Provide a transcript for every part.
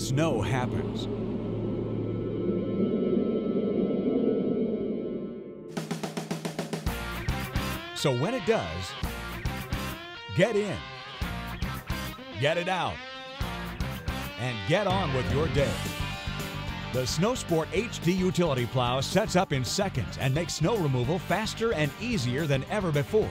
snow happens. So when it does, get in, get it out, and get on with your day. The Snowsport HD Utility Plow sets up in seconds and makes snow removal faster and easier than ever before.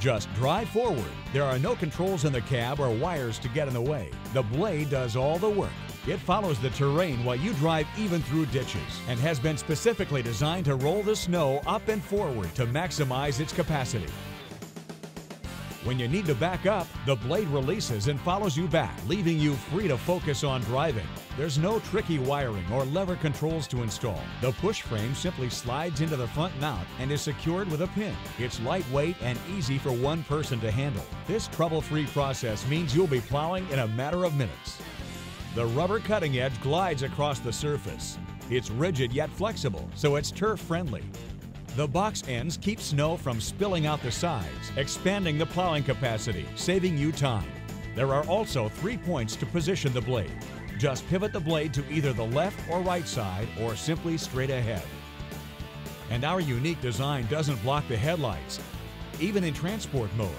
Just drive forward. There are no controls in the cab or wires to get in the way. The blade does all the work. It follows the terrain while you drive even through ditches and has been specifically designed to roll the snow up and forward to maximize its capacity. When you need to back up, the blade releases and follows you back, leaving you free to focus on driving. There's no tricky wiring or lever controls to install. The push frame simply slides into the front mount and is secured with a pin. It's lightweight and easy for one person to handle. This trouble-free process means you'll be plowing in a matter of minutes. The rubber cutting edge glides across the surface. It's rigid yet flexible, so it's turf-friendly. The box ends keep snow from spilling out the sides, expanding the plowing capacity, saving you time. There are also 3 points to position the blade. Just pivot the blade to either the left or right side, or simply straight ahead. And our unique design doesn't block the headlights, even in transport mode.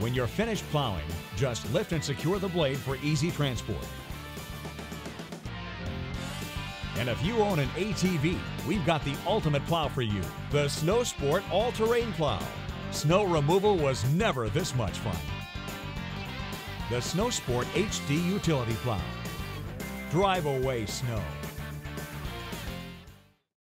When you're finished plowing, just lift and secure the blade for easy transport. And if you own an ATV, we've got the ultimate plow for you, the Snowsport All-Terrain Plow. Snow removal was never this much fun. The Snowsport HD Utility Plow. Drive away snow.